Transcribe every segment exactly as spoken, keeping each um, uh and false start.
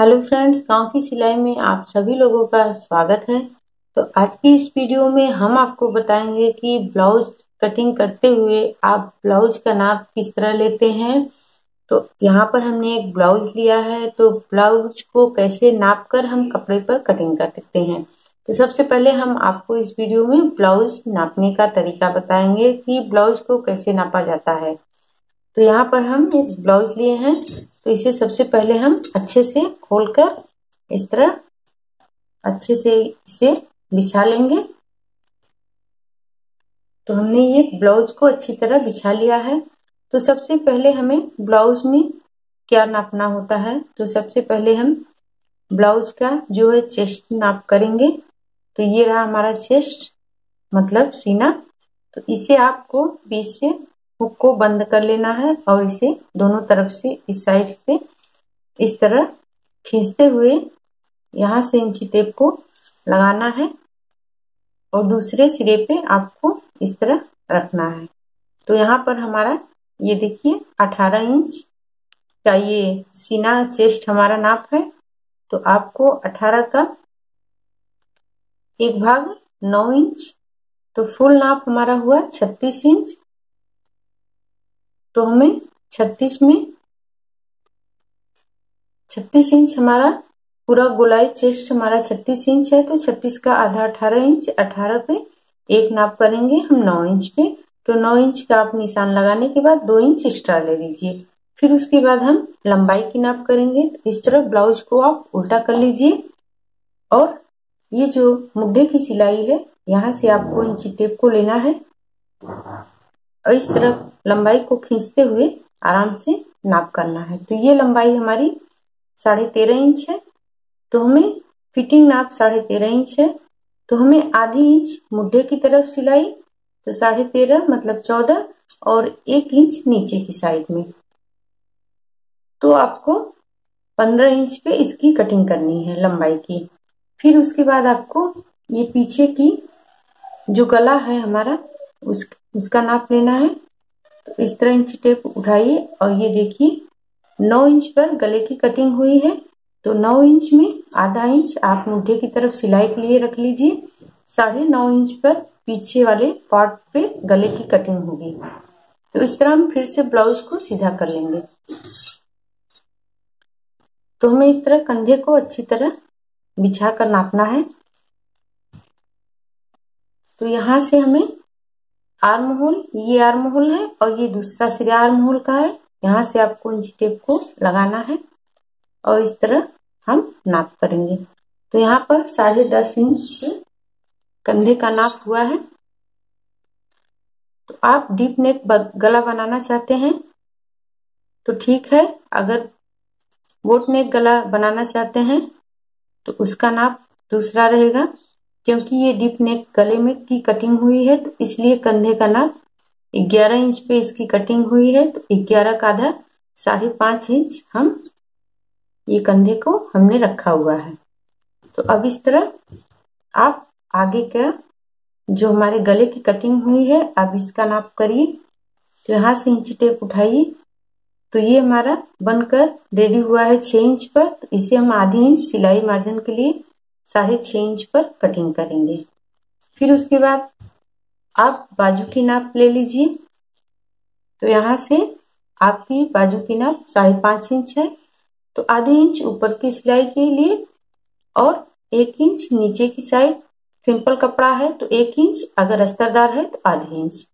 Hello friends, गांव की सिलाई में आप सभी लोगों का स्वागत है। तो आज की इस वीडियो में हम आपको बताएंगे कि ब्लाउज कटिंग करते हुए आप ब्लाउज का नाप किस तरह लेते हैं। तो यहाँ पर हमने एक ब्लाउज लिया है, तो ब्लाउज को कैसे नाप कर हम कपड़े पर कटिंग कर देते हैं। तो सबसे पहले हम आपको इस वीडियो में ब्लाउज नापने का तरीका बताएंगे कि ब्लाउज को कैसे नापा जाता है। तो यहाँ पर हम एक ब्लाउज लिए हैं, तो इसे सबसे पहले हम अच्छे से खोलकर इस तरह अच्छे से इसे बिछा लेंगे। तो हमने ये ब्लाउज को अच्छी तरह बिछा लिया है। तो सबसे पहले हमें ब्लाउज में क्या नापना होता है, तो सबसे पहले हम ब्लाउज का जो है चेस्ट नाप करेंगे। तो ये रहा हमारा चेस्ट मतलब सीना। तो इसे आपको बीच से हुक को बंद कर लेना है और इसे दोनों तरफ से इस साइड से इस तरह खींचते हुए यहाँ से इंची टेप को लगाना है और दूसरे सिरे पे आपको इस तरह रखना है। तो यहाँ पर हमारा ये देखिए अठारह इंच का ये सीना चेस्ट हमारा नाप है। तो आपको अठारह का एक भाग नौ इंच, तो फुल नाप हमारा हुआ छत्तीस इंच। तो हमें छत्तीस में छत्तीस इंच हमारा पूरा गोलाई चेस्ट हमारा छत्तीस इंच है। तो छत्तीस का आधा अठारह इंच, अठारह पे एक नाप करेंगे हम नौ इंच पे। तो नौ इंच का आप निशान लगाने के बाद दो इंच एक्स्ट्रा ले लीजिए। फिर उसके बाद हम लंबाई की नाप करेंगे। तो इस तरह ब्लाउज को आप उल्टा कर लीजिए और ये जो मुड्ढे की सिलाई है यहाँ से आपको इंची टेप को लेना है और इस तरह लंबाई को खींचते हुए आराम से नाप करना है। तो ये लंबाई हमारी साढ़े तेरह इंच है। तो हमें फिटिंग नाप साढ़े तेरह इंच है। तो हमें आधी इंच मुड्ढे की तरफ सिलाई, तो साढ़े तेरह मतलब चौदह, और एक इंच नीचे की साइड में। तो आपको पंद्रह इंच पे इसकी कटिंग करनी है लंबाई की। फिर उसके बाद आपको ये पीछे की जो गला है हमारा उस उसका नाप लेना है। तो इस तरह इंची टेप उठाइए और ये देखिए नौ इंच पर गले की कटिंग हुई है। तो नौ इंच में आधा इंच आप मुड्ढे की तरफ सिलाई के लिए रख लीजिए। साढ़े नौ इंच पर पीछे वाले पार्ट पे गले की कटिंग होगी। तो इस तरह हम फिर से ब्लाउज को सीधा कर लेंगे। तो हमें इस तरह कंधे को अच्छी तरह बिछा कर नापना है। तो यहाँ से हमें आर्म होल, ये आर्म होल है और ये दूसरा सिरा आर्म होल का है। यहाँ से आपको इंची टेप को लगाना है और इस तरह हम नाप करेंगे। तो यहाँ पर साढ़े दस इंच पे कंधे का नाप हुआ है। तो आप डीप नेक गला बनाना चाहते हैं तो ठीक है, अगर बोट नेक गला बनाना चाहते हैं तो उसका नाप दूसरा रहेगा, क्योंकि ये डीप नेक गले में की कटिंग हुई है। तो इसलिए कंधे का नाप ग्यारह इंच पे इसकी कटिंग हुई है। तो ग्यारह का आधा साढ़े पाँच इंच हम ये कंधे को हमने रखा हुआ है। तो अब इस तरह आप आगे का जो हमारे गले की कटिंग हुई है अब इसका नाप करिए। तो यहाँ से इंची टेप उठाइए। तो ये हमारा बनकर रेडी हुआ है छः इंच पर। तो इसे हम आधी इंच सिलाई मार्जिन के लिए साढ़े छः इंच पर कटिंग करेंगे। फिर उसके बाद आप बाजू की नाप ले लीजिए। तो यहाँ से आपकी बाजू की नाप साढ़े पाँच इंच है। तो आधे इंच ऊपर की सिलाई के लिए और एक इंच नीचे की साइड। सिंपल कपड़ा है तो एक इंच, अगर अस्तरदार है तो आधे इंच।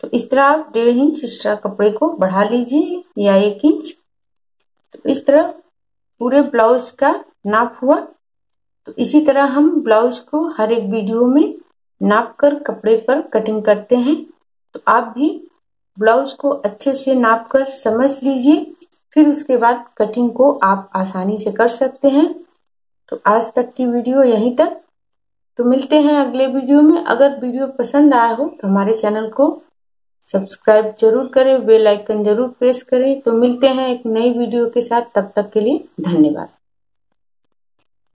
तो इस तरह आप डेढ़ इंच एक्स्ट्रा कपड़े को बढ़ा लीजिए या एक इंच। तो इस तरह पूरे ब्लाउज का नाप हुआ। तो इसी तरह हम ब्लाउज को हर एक वीडियो में नाप कर कपड़े पर कटिंग करते हैं। तो आप भी ब्लाउज को अच्छे से नाप कर समझ लीजिए, फिर उसके बाद कटिंग को आप आसानी से कर सकते हैं। तो आज तक की वीडियो यहीं तक। तो मिलते हैं अगले वीडियो में। अगर वीडियो पसंद आया हो तो हमारे चैनल को सब्सक्राइब जरूर करें, बेल आइकन जरूर प्रेस करें। तो मिलते हैं एक नई वीडियो के साथ, तब तक के लिए धन्यवाद।